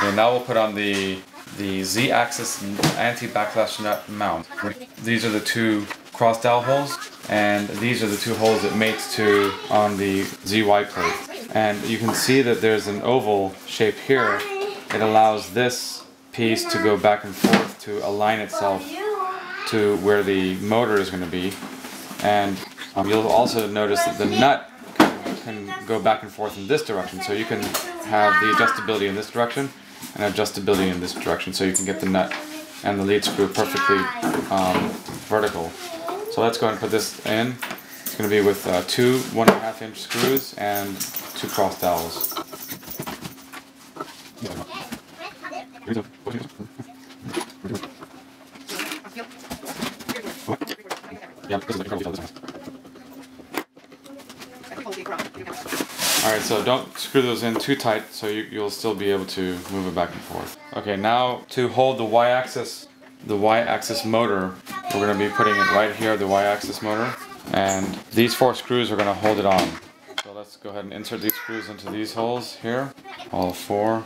Okay, now we'll put on the Z-axis anti-backlash nut mount. These are the two cross dowel holes, and these are the two holes it mates to on the ZY plate. And you can see that there's an oval shape here. It allows this piece to go back and forth to align itself to where the motor is going to be. And you'll also notice that the nut can go back and forth in this direction, so you can have the adjustability in this direction and adjustability in this direction, so you can get the nut and the lead screw perfectly vertical. So let's go ahead and put this in. It's going to be with 2 1.5-inch screws and 2 cross dowels. Alright, so don't screw those in too tight, so you'll still be able to move it back and forth. Okay, now to hold the Y-axis motor, we're going to be putting it right here, the Y-axis motor, and these 4 screws are going to hold it on. So let's go ahead and insert these screws into these holes here, all 4.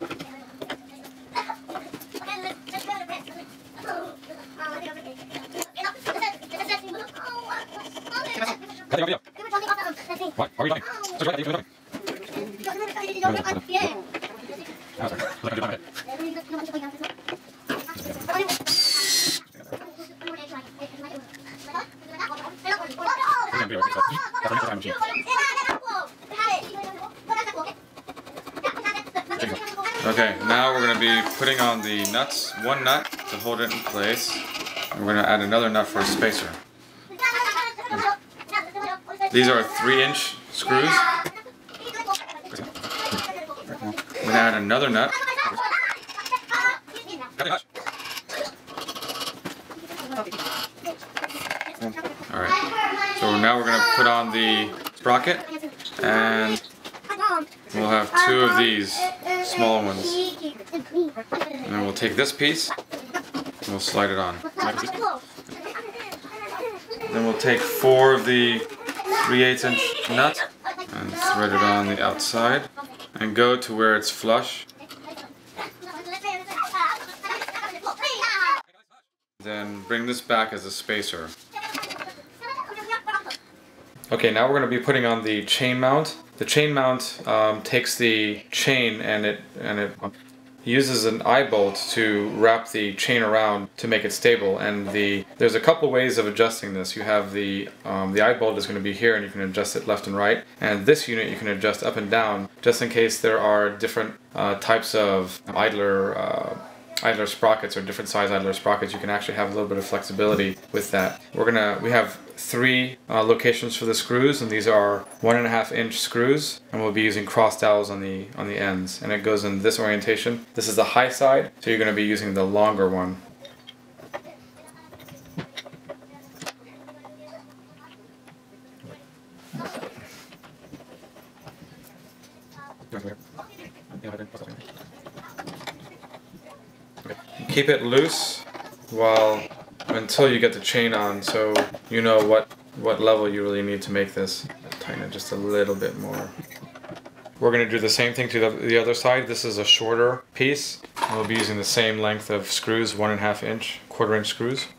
What are we doing? Okay, now we're going to be putting on the nuts, 1 nut to hold it in place, and we're going to add another nut for a spacer. These are 3-inch screws. I'm gonna add another nut. Alright, so now we're gonna put on the sprocket, and we'll have 2 of these small ones. And then we'll take this piece and we'll slide it on. Then we'll take 4 of the 3/8-inch nut and thread it on the outside and go to where it's flush. Then bring this back as a spacer. Okay, now we're going to be putting on the chain mount. The chain mount takes the chain and it uses an eye bolt to wrap the chain around to make it stable, and there's a couple ways of adjusting this. You have the eye bolt is going to be here, and you can adjust it left and right, and this unit you can adjust up and down just in case there are different types of idler sprockets, or different size idler sprockets. You can actually have a little bit of flexibility with that. We have 3 locations for the screws, and these are 1.5-inch screws, and we'll be using cross dowels on the ends, and it goes in this orientation. This is the high side, so you're going to be using the longer one. Keep it loose until you get the chain on, so you know what level you really need to make this. Tighten it just a little bit more. We're going to do the same thing to the other side. This is a shorter piece. We'll be using the same length of screws, 1.5-inch, 1/4-inch screws.